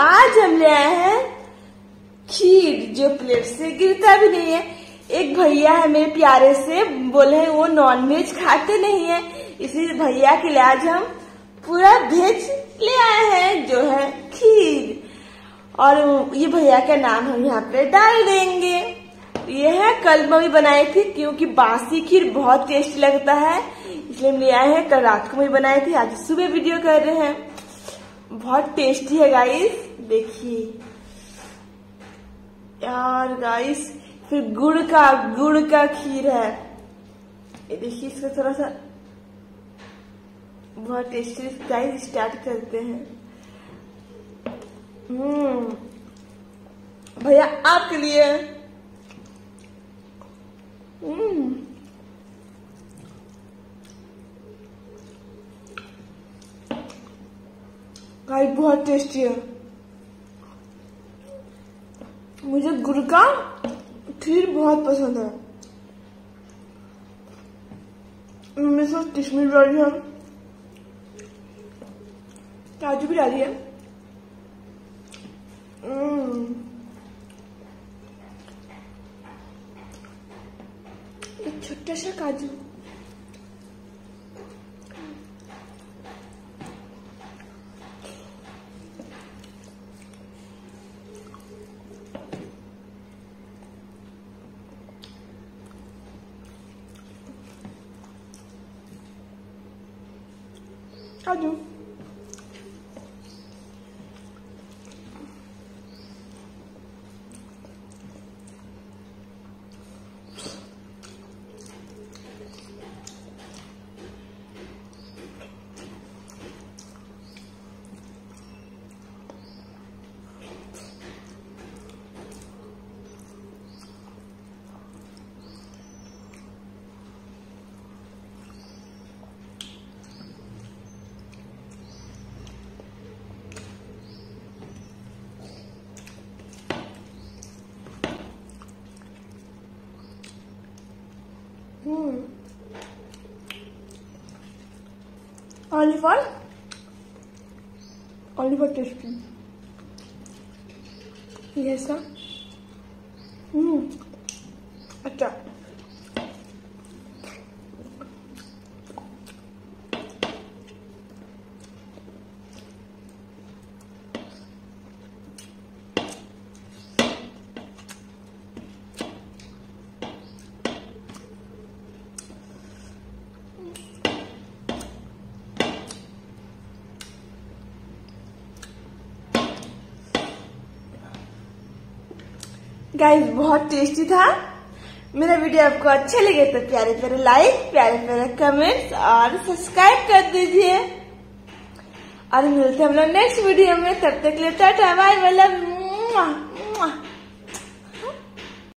आज हम ले आए हैं खीर जो प्लेट से गिरता भी नहीं है। एक भैया है मेरे प्यारे से, बोले वो नॉनवेज खाते नहीं है, इसलिए भैया के लिए आज हम पूरा वेज ले आए हैं जो है खीर। और ये भैया का नाम हम यहाँ पे डाल देंगे। ये है कल मम्मी बनाई थी, क्योंकि बासी खीर बहुत टेस्टी लगता है इसलिए हम ले आए हैं। कल रात को मम्मी बनाई थी, आज सुबह वीडियो कर रहे हैं। बहुत टेस्टी है गाइस, देखिए यार गाइस। फिर गुड़ का खीर है, ये देखिए इसका थोड़ा सा बहुत टेस्टी गाइस। स्टार्ट करते हैं। भैया आपके लिए। गाइस बहुत टेस्टी है। मुझे गुड़ का खीर बहुत पसंद है। मम्मी से किशमिश डाली है, काजू भी डाली है। छोटा सा काजू, काजू ऑलिव ऑयल टेस्टी ये सा। अच्छा गाइस बहुत टेस्टी था। मेरा वीडियो आपको अच्छा लगे तो प्यारे प्यारे लाइक, प्यारे प्यारे कमेंट्स और सब्सक्राइब कर दीजिए। और मिलते हैं हम लोग नेक्स्ट वीडियो में, तब तक के लिए टाटा बाय बाय लव।